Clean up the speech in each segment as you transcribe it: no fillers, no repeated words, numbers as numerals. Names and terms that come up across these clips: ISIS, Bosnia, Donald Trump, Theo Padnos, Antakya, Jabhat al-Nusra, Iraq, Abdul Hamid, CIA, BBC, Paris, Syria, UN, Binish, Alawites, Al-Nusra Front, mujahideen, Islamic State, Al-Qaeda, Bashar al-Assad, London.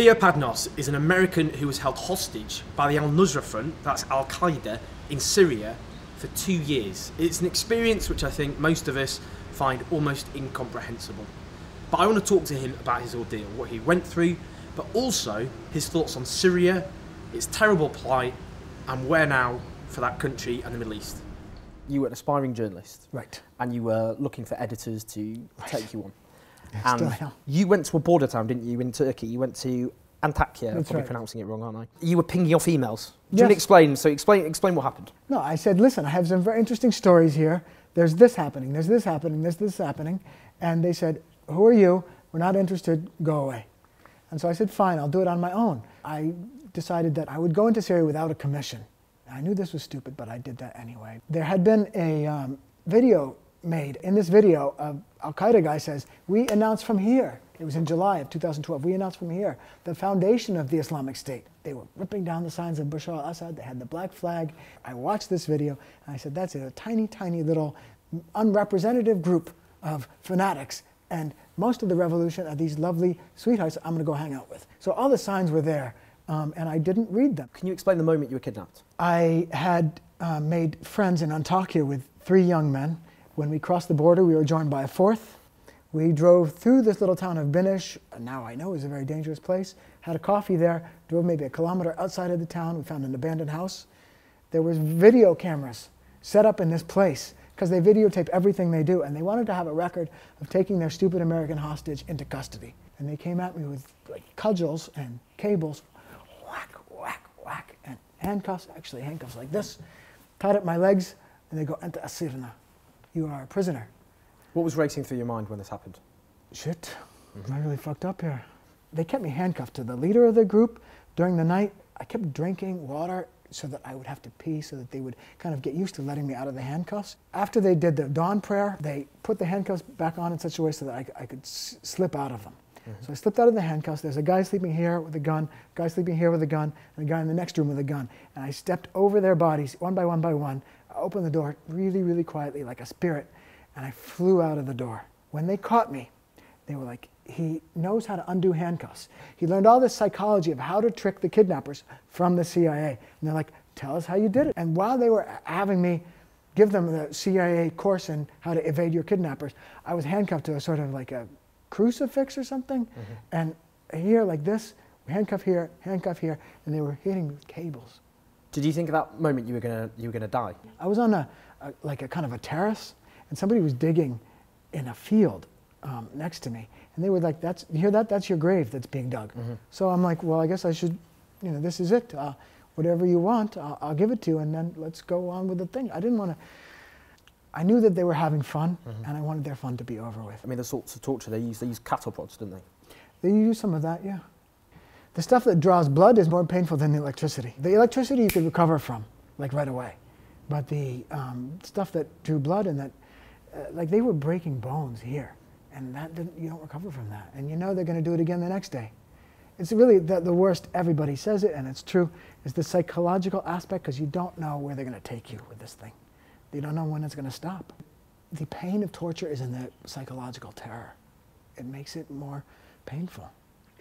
Theo Padnos is an American who was held hostage by the Al-Nusra Front, that's Al-Qaeda, in Syria for 2 years. It's an experience which I think most of us find almost incomprehensible. But I want to talk to him about his ordeal, what he went through, but also his thoughts on Syria, its terrible plight, and where now for that country and the Middle East. You were an aspiring journalist. Right. And you were looking for editors to take you on. Yes, and you went to a border town, didn't you, in Turkey? You went to Antakya. I'm probably pronouncing it wrong, aren't I? You were pinging off emails. Yes. Explain what happened. No, I said, listen, I have some very interesting stories here. There's this happening, there's this happening, there's this happening. And they said, who are you? We're not interested. Go away. And so I said, fine, I'll do it on my own. I decided that I would go into Syria without a commission. I knew this was stupid, but I did that anyway. There had been a video made. In this video, an Al-Qaeda guy says, we announced from here. It was in July of 2012. We announced from here the foundation of the Islamic State. They were ripping down the signs of Bashar al-Assad. They had the black flag. I watched this video, and I said, that's a tiny, tiny little unrepresentative group of fanatics. And most of the revolution are these lovely sweethearts I'm going to go hang out with. So all the signs were there, and I didn't read them. Can you explain the moment you were kidnapped? I had made friends in Antakya with 3 young men. When we crossed the border, we were joined by a 4th. We drove through this little town of Binish, now I know is a very dangerous place, had a coffee there, drove maybe a kilometer outside of the town. We found an abandoned house. There was video cameras set up in this place, because they videotape everything they do, and they wanted to have a record of taking their stupid American hostage into custody. And they came at me with like cudgels and cables, whack, whack, whack, and handcuffs, actually handcuffs like this, tied up my legs, and they go, Anta asirna, you are a prisoner. What was racing through your mind when this happened? Shit, I'm really fucked up here. They kept me handcuffed to the leader of the group during the night. I kept drinking water, so that I would have to pee, so that they would kind of get used to letting me out of the handcuffs. After they did the dawn prayer, they put the handcuffs back on in such a way so that I could slip out of them. So I slipped out of the handcuffs. There's a guy sleeping here with a gun, a guy sleeping here with a gun, and a guy in the next room with a gun. And I stepped over their bodies, one by one by one. I opened the door really, really quietly, like a spirit, and I flew out of the door. When they caught me, they were like, he knows how to undo handcuffs. He learned all this psychology of how to trick the kidnappers from the CIA. And they're like, tell us how you did it. And while they were having me give them the CIA course in how to evade your kidnappers, I was handcuffed to a sort of like a crucifix or something. And here like this, handcuff here, and they were hitting me with cables. Did you think at that moment you were gonna die? I was on a kind of a terrace, and somebody was digging in a field next to me. And they were like, "That's, you hear that? That's your grave that's being dug." So I'm like, well, I guess I should, you know, this is it. Whatever you want, I'll give it to you, and then let's go on with the thing. I didn't want to, I knew that they were having fun, and I wanted their fun to be over with. I mean, the sorts of torture they use cattle prods, didn't they? They use some of that, yeah. The stuff that draws blood is more painful than the electricity. The electricity you could recover from, like right away. But the stuff that drew blood and that, like they were breaking bones here. And that didn't, you don't recover from that. And you know they're going to do it again the next day. It's really the worst, everybody says it, and it's true, is the psychological aspect, because you don't know where they're going to take you with this thing. You don't know when it's going to stop. The pain of torture is in the psychological terror. It makes it more painful.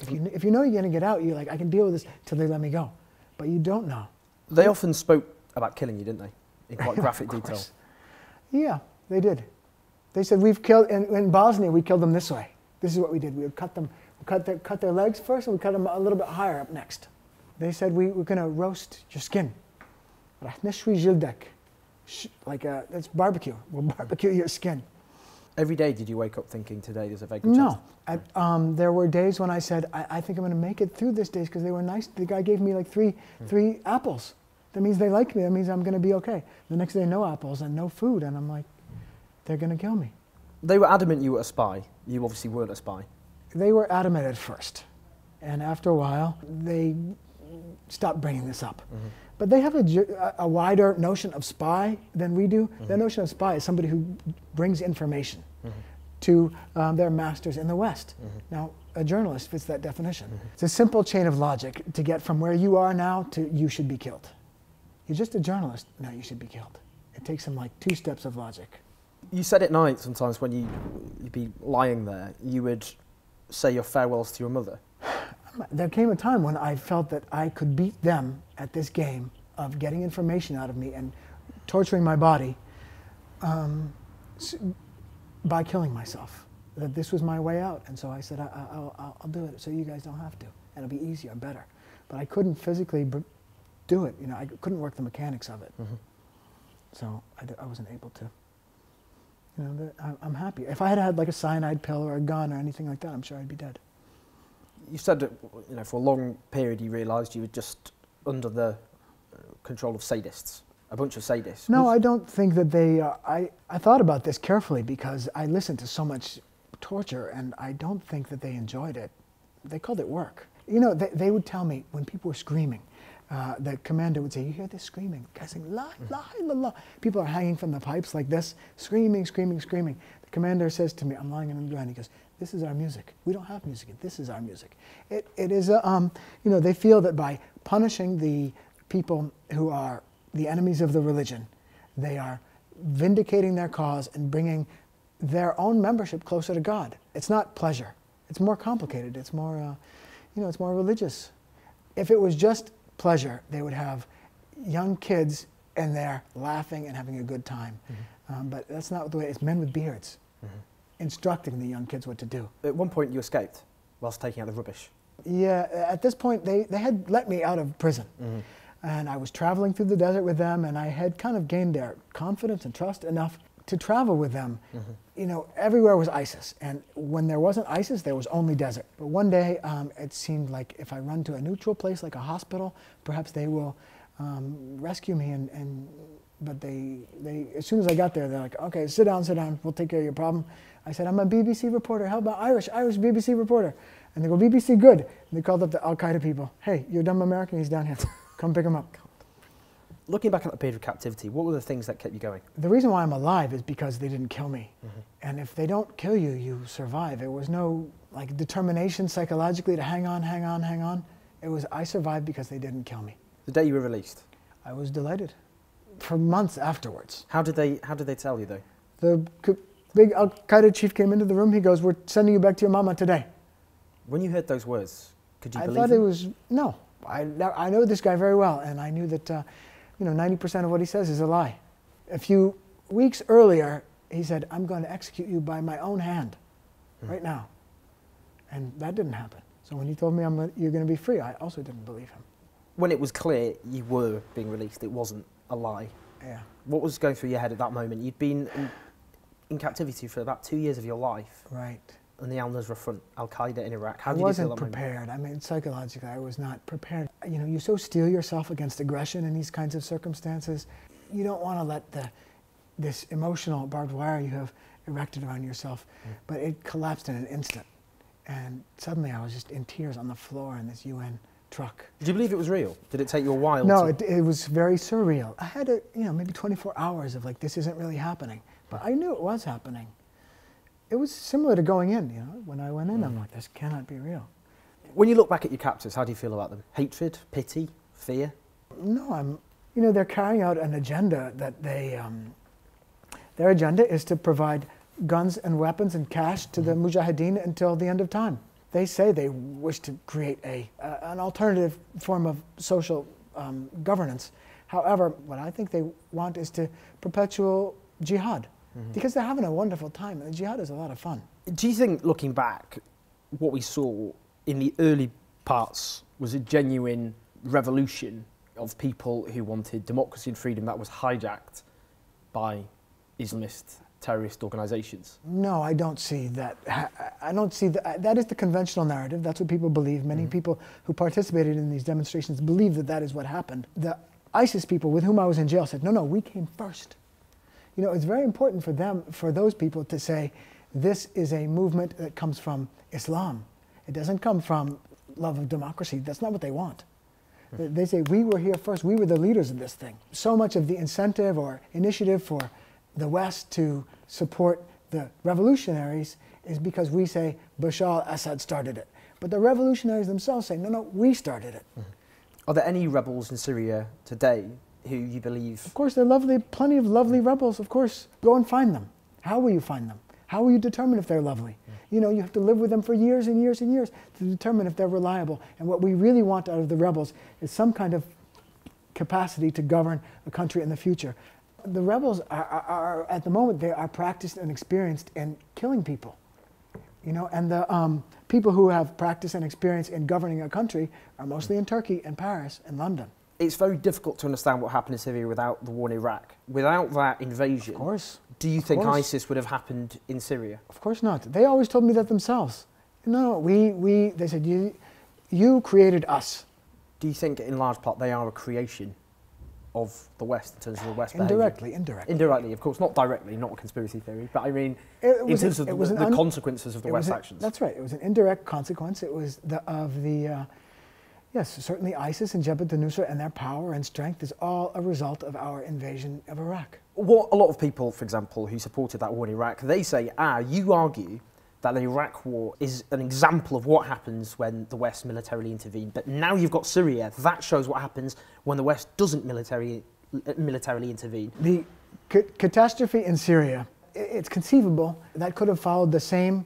If you know you're going to get out, you're like, I can deal with this till they let me go. But you don't know. They often spoke about killing you, didn't they? In quite graphic detail. Yeah, they did. They said, we've killed, in Bosnia, we killed them this way. This is what we did. We would cut them, cut their legs first, and we cut them a little bit higher up next. They said, we're going to roast your skin. Like, that's barbecue. We'll barbecue your skin. Every day, did you wake up thinking, today there's a vague chance? No. There were days when I said, I think I'm going to make it through this day, because they were nice. The guy gave me like three apples. That means they like me. That means I'm going to be okay. The next day, no apples and no food. And I'm like, they're going to kill me. They were adamant you were a spy. You obviously weren't a spy. They were adamant at first. And after a while, they stopped bringing this up. But they have a wider notion of spy than we do. Their notion of spy is somebody who brings information to their masters in the West. Now, a journalist fits that definition. It's a simple chain of logic to get from where you are now to you should be killed. You're just a journalist. No, you should be killed. It takes them like 2 steps of logic. You said at night sometimes when you'd be lying there, you would say your farewells to your mother. There came a time when I felt that I could beat them at this game of getting information out of me and torturing my body by killing myself. That this was my way out, and so I said, I'll do it so you guys don't have to, and it'll be easier and better. But I couldn't physically do it, you know, I couldn't work the mechanics of it. Mm-hmm. So I wasn't able to. You know, I'm happy. If I had had like a cyanide pill or a gun or anything like that, I'm sure I'd be dead. You said that, you know, for a long period you realised you were just under the control of sadists, a bunch of sadists. No, I don't think that they are. I thought about this carefully because I listened to so much torture and I don't think that they enjoyed it. They called it work. You know, they would tell me when people were screaming, the commander would say, you hear this screaming? The guy saying, la ilaha illallah. People are hanging from the pipes like this, screaming, screaming, screaming. The commander says to me, I'm lying on the ground, he goes, this is our music. We don't have music, this is our music. It is, you know, they feel that by punishing the people who are the enemies of the religion, they are vindicating their cause and bringing their own membership closer to God. It's not pleasure. It's more complicated. It's more, you know, it's more religious. If it was just pleasure, they would have young kids in there laughing and having a good time. Mm-hmm. But that's not the way. It's men with beards mm-hmm. instructing the young kids what to do. At one point you escaped whilst taking out the rubbish. Yeah, at this point they had let me out of prison. Mm-hmm. And I was traveling through the desert with them, and I had kind of gained their confidence and trust enough to travel with them. Mm-hmm. You know, everywhere was ISIS, and when there wasn't ISIS, there was only desert. But one day, it seemed like if I run to a neutral place like a hospital, perhaps they will rescue me. But they, as soon as I got there, they're like, okay, sit down, we'll take care of your problem. I said, I'm a BBC reporter. How about Irish BBC reporter? And they go, BBC good. And they called up the Al-Qaeda people. Hey, you're a dumb American, he's down here. Come pick him up. Looking back at that period of captivity, what were the things that kept you going? The reason why I'm alive is because they didn't kill me. Mm-hmm. And if they don't kill you, you survive. There was no like determination psychologically to hang on, hang on, hang on. It was I survived because they didn't kill me. The day you were released? I was delighted. For months afterwards. How did they tell you though? The big Al-Qaeda chief came into the room, he goes, we're sending you back to your mama today. When you heard those words, could you believe them? I thought it was, no. I know this guy very well, and I knew that, you know, 90% of what he says is a lie. A few weeks earlier, he said, I'm going to execute you by my own hand, right now. And that didn't happen. So when he told me you're going to be free, I also didn't believe him. When it was clear you were being released, it wasn't a lie. Yeah. What was going through your head at that moment? You'd been in captivity for about 2 years of your life. Right. And the Al-Nusra Front, Al-Qaeda in Iraq. How did you feel that moment? I wasn't prepared. I mean, psychologically, I was not prepared. You know, you so steel yourself against aggression in these kinds of circumstances. You don't want to let this emotional barbed wire you have erected around yourself, but it collapsed in an instant. And suddenly I was just in tears on the floor in this UN truck. Did you believe it was real? Did it take you a while? No, it was very surreal. I had, you know, maybe 24 hours of like, this isn't really happening. But I knew it was happening. It was similar to going in, you know, when I went in, I'm like, this cannot be real. When you look back at your captors, how do you feel about them? Hatred, pity, fear? No, you know, they're carrying out an agenda that their agenda is to provide guns and weapons and cash to the mujahideen until the end of time. They say they wish to create an alternative form of social governance. However, what I think they want is to perpetual jihad. Because they're having a wonderful time, and jihad is a lot of fun. Do you think, looking back, what we saw in the early parts was a genuine revolution of people who wanted democracy and freedom that was hijacked by Islamist terrorist organisations? No, I don't see that. I don't see that. That is the conventional narrative. That's what people believe. Many people who participated in these demonstrations believe that that is what happened. The ISIS people with whom I was in jail said, no, no, we came first. You know, it's very important for them, for those people to say, this is a movement that comes from Islam. It doesn't come from love of democracy. That's not what they want. They say, we were here first. We were the leaders of this thing. So much of the incentive or initiative for the West to support the revolutionaries is because we say, Bashar al-Assad started it. But the revolutionaries themselves say, no, no, we started it. Are there any rebels in Syria today who you believe? Of course, there are lovely, plenty of lovely rebels, of course. Go and find them. How will you find them? How will you determine if they're lovely? you know, you have to live with them for years and years and years to determine if they're reliable. And what we really want out of the rebels is some kind of capacity to govern a country in the future. The rebels are at the moment, they are practiced and experienced in killing people. You know, and the people who have practice and experience in governing a country are mostly in Turkey and Paris and London. It's very difficult to understand what happened in Syria without the war in Iraq. Without that invasion, of course, do you think ISIS would have happened in Syria? Of course not. They always told me that themselves. No, they said, you created us. Do you think in large part they are a creation of the West in terms of the West indirectly, behaviour? Indirectly, of course, not directly, not a conspiracy theory, but I mean in terms of the consequences of the West's actions. That's right, it was an indirect consequence. It was yes, certainly ISIS and Jabhat al-Nusra and their power and strength is all a result of our invasion of Iraq. What a lot of people, for example, who supported that war in Iraq, they say, you argue that the Iraq war is an example of what happens when the West militarily intervened. But now you've got Syria, that shows what happens when the West doesn't militarily intervene. The catastrophe in Syria, it's conceivable that could have followed the same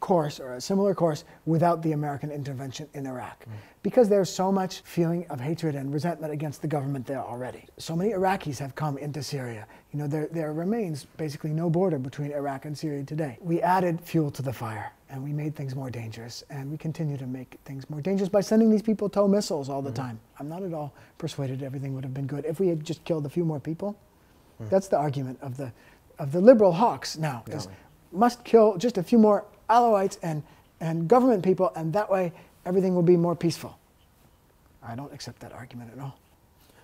course or a similar course without the American intervention in Iraq. Because there's so much feeling of hatred and resentment against the government there already. So many Iraqis have come into Syria. You know, there remains basically no border between Iraq and Syria today. We added fuel to the fire and we made things more dangerous, and we continue to make things more dangerous by sending these people tow missiles all the time. I'm not at all persuaded everything would have been good if we had just killed a few more people. That's the argument of the liberal hawks now, is must kill just a few more Alawites and government people, and that way everything will be more peaceful. I don't accept that argument at all.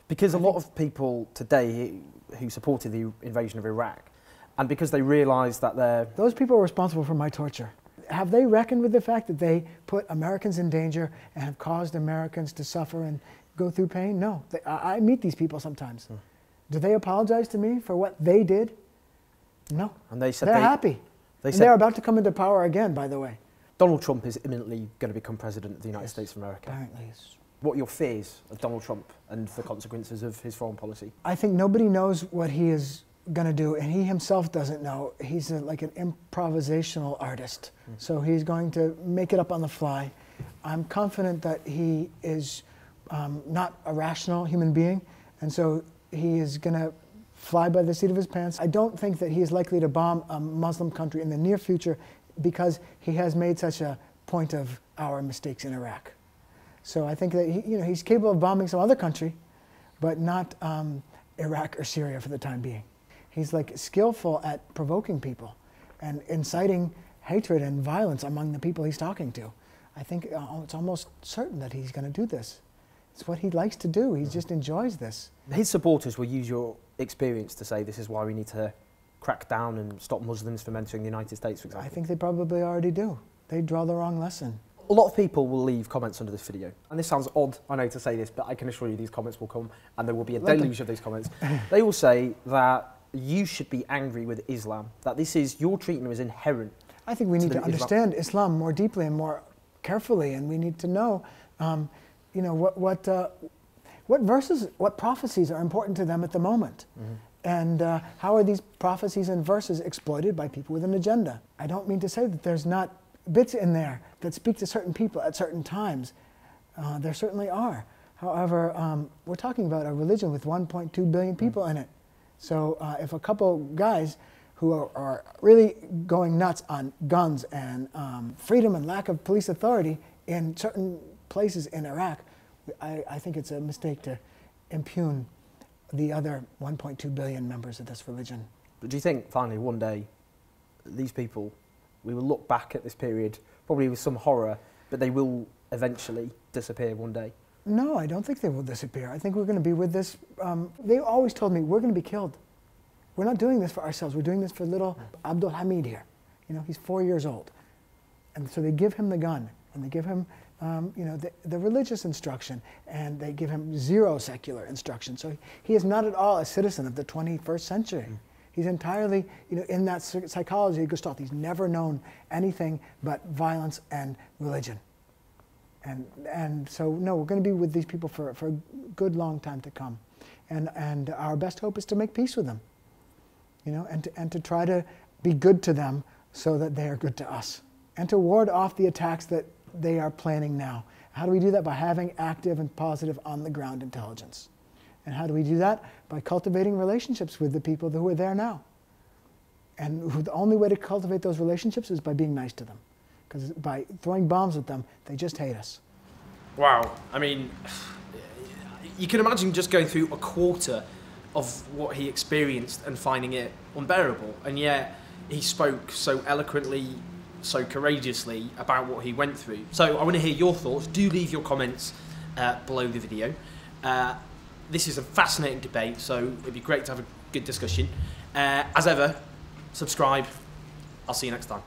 Because a lot of people today who supported the invasion of Iraq, and because they realised that those people are responsible for my torture. Have they reckoned with the fact that they put Americans in danger and have caused Americans to suffer and go through pain? No. I meet these people sometimes. Do they apologise to me for what they did? No. And they said they're happy. And they're about to come into power again, by the way. Donald Trump is imminently going to become president of the United States of America. Apparently, yes. What are your fears of Donald Trump and the consequences of his foreign policy? I think nobody knows what he is going to do, and he himself doesn't know. He's like an improvisational artist, so he's going to make it up on the fly. I'm confident that he is not a rational human being, and so he is going to fly by the seat of his pants. I don't think that he is likely to bomb a Muslim country in the near future because he has made such a point of our mistakes in Iraq. So I think that he's capable of bombing some other country, but not Iraq or Syria for the time being. He's like skillful at provoking people and inciting hatred and violence among the people he's talking to. I think it's almost certain that he's going to do this. It's what he likes to do. He just enjoys this. His supporters will use your experience to say this is why we need to crack down and stop Muslims from entering the United States, for example. I think they probably already do. They draw the wrong lesson. A lot of people will leave comments under this video. And this sounds odd, I know, to say this, but I can assure you these comments will come and there will be a deluge of these comments. They will say that you should be angry with Islam, that this is, your treatment is inherent. I think we need to understand Islam more deeply and more carefully, and we need to know you know, what verses, what prophecies are important to them at the moment? And how are these prophecies and verses exploited by people with an agenda? I don't mean to say that there's not bits in there that speak to certain people at certain times. There certainly are. However, we're talking about a religion with 1.2 billion people in it. So if a couple guys who are really going nuts on guns and freedom and lack of police authority in certain places in Iraq, I think it's a mistake to impugn the other 1.2 billion members of this religion. But do you think, finally, one day, these people, we will look back at this period, probably with some horror, but they will eventually disappear one day? No, I don't think they will disappear. I think we're going to be with this. They always told me, we're going to be killed. We're not doing this for ourselves. We're doing this for little Abdul Hamid here. You know, he's 4 years old. And so they give him the gun, and they give him you know, the religious instruction, and they give him zero secular instruction. So he is not at all a citizen of the 21st century. He's entirely, you know, in that psychology of Gestalt. He's never known anything but violence and religion. And so, no, we're going to be with these people for a good long time to come. And our best hope is to make peace with them, you know, and to try to be good to them so that they are good to us. and to ward off the attacks that they are planning now. How do we do that? By having active and positive on-the-ground intelligence. And how do we do that? By cultivating relationships with the people who are there now. And the only way to cultivate those relationships is by being nice to them. Because by throwing bombs at them, they just hate us. Wow. I mean, you can imagine just going through a quarter of what he experienced and finding it unbearable. And yet he spoke so eloquently, so courageously about what he went through. So I want to hear your thoughts. Do leave your comments below the video. This is a fascinating debate, so it'd be great to have a good discussion. As ever, subscribe. I'll see you next time.